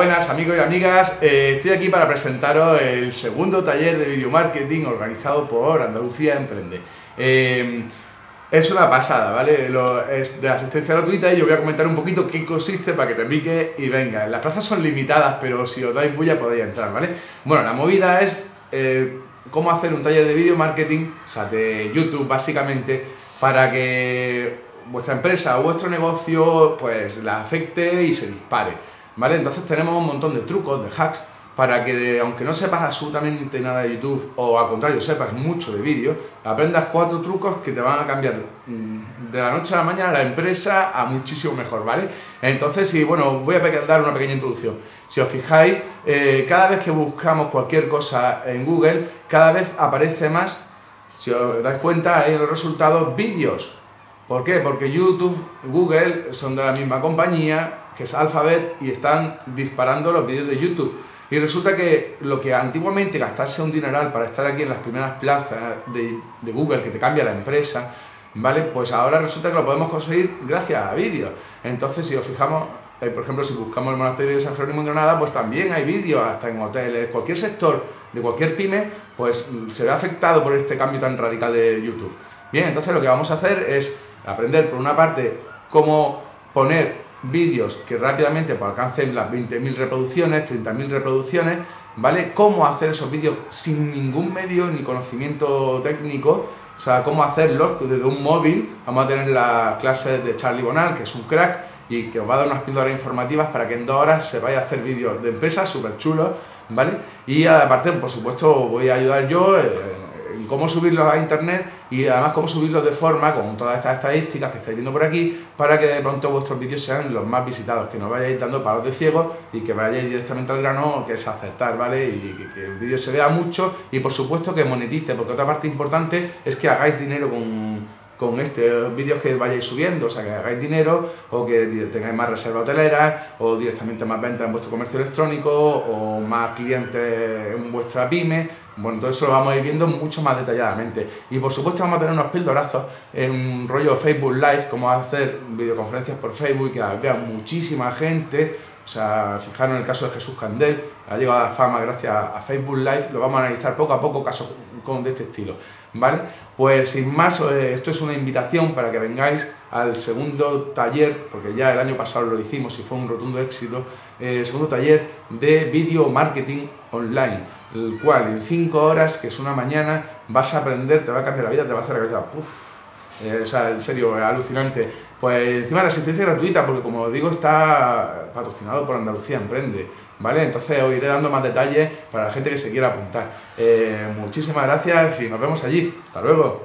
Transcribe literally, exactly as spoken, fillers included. Buenas amigos y amigas, eh, estoy aquí para presentaros el segundo taller de video marketing organizado por Andalucía Emprende. Eh, es una pasada, ¿vale? Lo, es de asistencia gratuita y os voy a comentar un poquito qué consiste para que te pique y venga. Las plazas son limitadas, pero si os dais bulla podéis entrar, ¿vale? Bueno, la movida es eh, cómo hacer un taller de video marketing, o sea, de YouTube básicamente, para que vuestra empresa o vuestro negocio pues la afecte y se dispare. ¿Vale? Entonces tenemos un montón de trucos, de hacks, para que de, aunque no sepas absolutamente nada de YouTube, o al contrario, sepas mucho de vídeo, aprendas cuatro trucos que te van a cambiar de la noche a la mañana la empresa a muchísimo mejor, ¿vale? Entonces, y bueno, voy a dar una pequeña introducción. Si os fijáis, eh, cada vez que buscamos cualquier cosa en Google, cada vez aparece más, si os dais cuenta, ahí en los resultados, vídeos. ¿Por qué? Porque YouTube, Google son de la misma compañía, que es Alphabet, y están disparando los vídeos de YouTube. Y resulta que lo que antiguamente gastarse un dineral para estar aquí en las primeras plazas de, de Google, que te cambia la empresa, ¿vale? Pues ahora resulta que lo podemos conseguir gracias a vídeos. Entonces, si os fijamos, eh, por ejemplo, si buscamos el monasterio de San Jerónimo en Granada, pues también hay vídeos, hasta en hoteles, cualquier sector de cualquier pyme, pues se ve afectado por este cambio tan radical de YouTube. Bien, entonces lo que vamos a hacer es aprender, por una parte, cómo poner vídeos que rápidamente pues, alcancen las veinte mil reproducciones, treinta mil reproducciones, ¿vale? Cómo hacer esos vídeos sin ningún medio ni conocimiento técnico, o sea, cómo hacerlos desde un móvil. Vamos a tener las clases de Charlie Bonal, que es un crack y que os va a dar unas píldoras informativas para que en dos horas se vaya a hacer vídeos de empresas súper chulos, ¿vale? Y aparte, por supuesto, voy a ayudar yo eh, cómo subirlos a internet y además cómo subirlos de forma con todas estas estadísticas que estáis viendo por aquí para que de pronto vuestros vídeos sean los más visitados, que no vayáis dando palos de ciego y que vayáis directamente al grano, que es acertar, ¿vale? Y que el vídeo se vea mucho y por supuesto que monetice, porque otra parte importante es que hagáis dinero con con estos vídeos que vayáis subiendo, o sea, que hagáis dinero o que tengáis más reserva hotelera o directamente más ventas en vuestro comercio electrónico o más clientes en vuestra pyme. Bueno, todo eso lo vamos a ir viendo mucho más detalladamente. Y por supuesto vamos a tener unos pildorazos en un rollo Facebook Live, cómo hacer videoconferencias por Facebook y que las vea muchísima gente. O sea, fijaros en el caso de Jesús Candel, ha llegado a la fama gracias a Facebook Live. Lo vamos a analizar poco a poco, casos de este estilo, ¿vale? Pues sin más, esto es una invitación para que vengáis al segundo taller, porque ya el año pasado lo hicimos y fue un rotundo éxito, el eh, segundo taller de video marketing online, el cual en cinco horas, que es una mañana, vas a aprender, te va a cambiar la vida, te va a hacer la cabeza, ¡puf! Eh, o sea, en serio, alucinante. Pues encima la asistencia es gratuita, porque como os digo, está patrocinado por Andalucía Emprende, ¿vale? Entonces os iré dando más detalles para la gente que se quiera apuntar. Eh, muchísimas gracias y nos vemos allí. Hasta luego.